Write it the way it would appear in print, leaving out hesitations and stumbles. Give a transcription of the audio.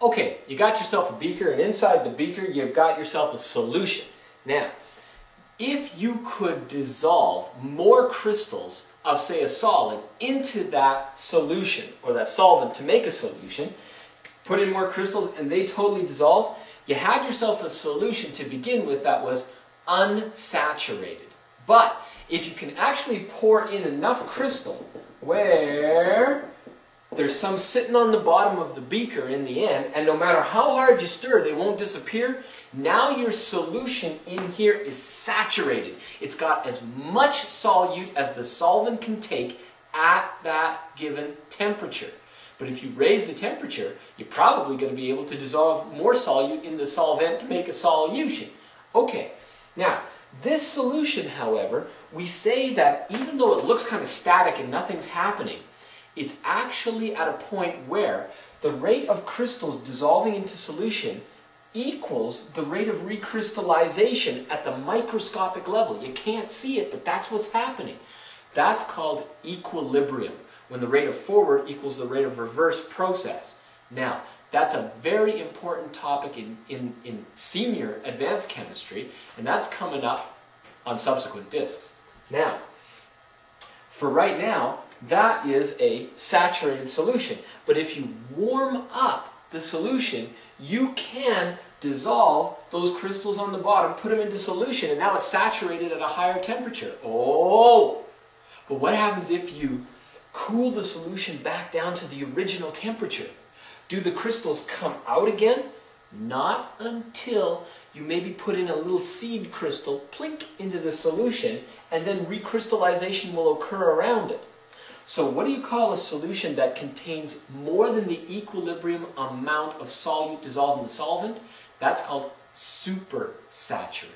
Okay, you got yourself a beaker, and inside the beaker you've got yourself a solution. Now, if you could dissolve more crystals of, say, a solid into that solution, or that solvent to make a solution, put in more crystals and they totally dissolved, you had yourself a solution to begin with that was unsaturated. But if you can actually pour in enough crystal where there's some sitting on the bottom of the beaker in the end, and no matter how hard you stir, they won't disappear, now your solution in here is saturated. It's got as much solute as the solvent can take at that given temperature. But if you raise the temperature, you're probably going to be able to dissolve more solute in the solvent to make a solution. Okay, now this solution, however, we say that even though it looks kind of static and nothing's happening, it's actually at a point where the rate of crystals dissolving into solution equals the rate of recrystallization at the microscopic level. You can't see it, but that's what's happening. That's called equilibrium, when the rate of forward equals the rate of reverse process. Now, that's a very important topic in senior advanced chemistry, and that's coming up on subsequent discs. Now, for right now, that is a saturated solution. But if you warm up the solution, you can dissolve those crystals on the bottom, put them into solution, and now it's saturated at a higher temperature. Oh! But what happens if you cool the solution back down to the original temperature? Do the crystals come out again? Not until you maybe put in a little seed crystal, plink, into the solution, and then recrystallization will occur around it. So what do you call a solution that contains more than the equilibrium amount of solute dissolved in the solvent? That's called supersaturated.